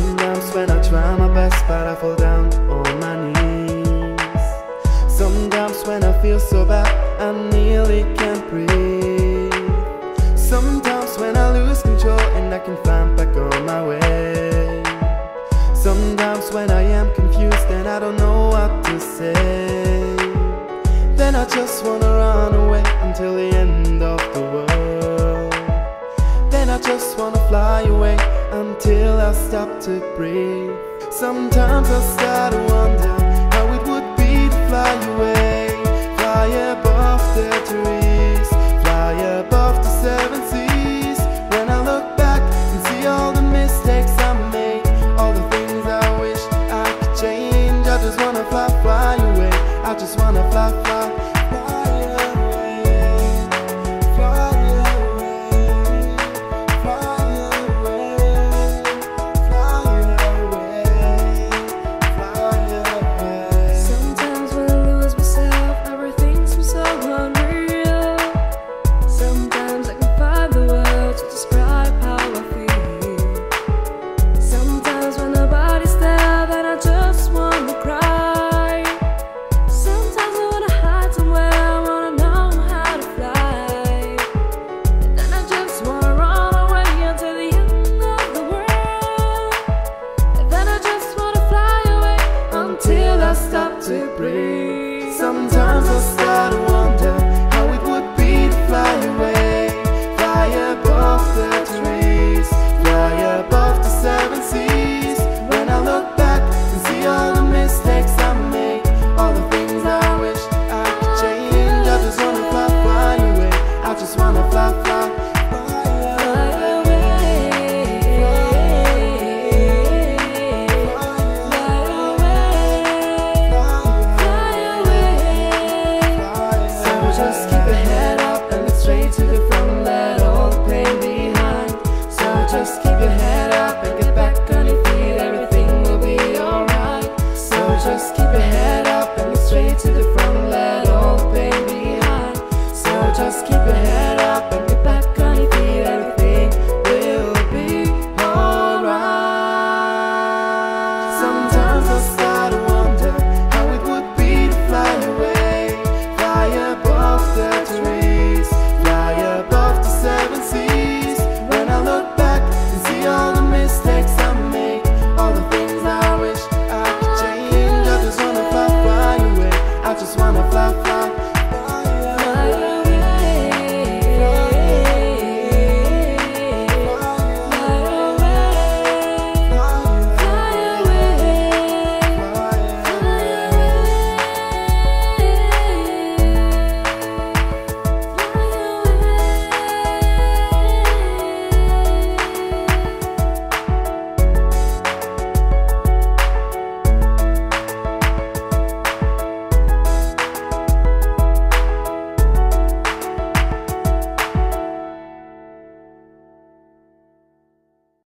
Sometimes when I try my best, but I fall down on my knees. Sometimes when I feel so bad, I nearly can't breathe. Sometimes when I lose control and I can find back on my way. Sometimes when I am confused and I don't know what to say, then I just wanna run away until the end of the world. Then I just wanna fly away until I stop to breathe. Sometimes I start to wonder how it would be to fly away, fly above the trees, fly above the seven seas. When I look back and see all the mistakes I made, all the things I wish I could change, I just wanna fly, fly away. I just wanna fly, fly, fly away, fly away, fly away, fly away, fly away. Sometimes when I lose myself, everything seems so unreal. Sometimes I can find the words to describe how I feel. Sometimes when nobody's there, then I just wanna cry. Sometimes I start to wonder how it would be to fly away, fly above the trees, fly above the seven seas. When I look back and see all the mistakes I made, all the things I wish I could change, I just wanna fly, fly away. I just wanna fly, fly. Just keep your head up and get straight to the front, let all the pain behind. So just keep your head up.